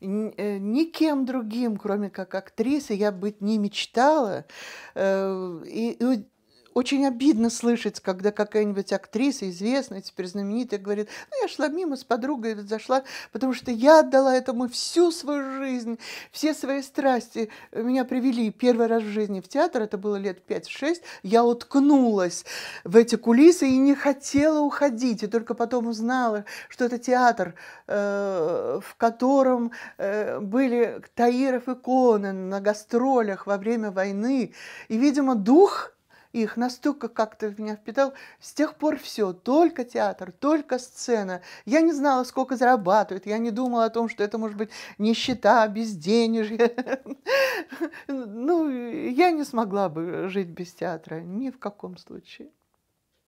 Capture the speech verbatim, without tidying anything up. никем другим, кроме как актрисой, я быть не мечтала. И, и очень обидно слышать, когда какая-нибудь актриса, известная, теперь знаменитая, говорит: ну, я шла мимо с подругой, зашла, потому что я отдала этому всю свою жизнь, все свои страсти. Меня привели первый раз в жизни в театр, это было лет пять-шесть, я уткнулась в эти кулисы и не хотела уходить. И только потом узнала, что это театр, э, в котором э, были Таиров и Коонен на гастролях во время войны. И, видимо, дух их настолько как-то в меня впитал. С тех пор все, только театр, только сцена. Я не знала, сколько зарабатывают, я не думала о том, что это может быть нищета, безденежье. Ну, я не смогла бы жить без театра, ни в каком случае.